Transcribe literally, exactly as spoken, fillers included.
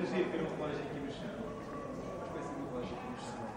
Enerji yapıyorum, kolaj ekibim için. Kesinlikle kolaj ekibim için.